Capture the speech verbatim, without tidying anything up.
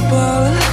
table.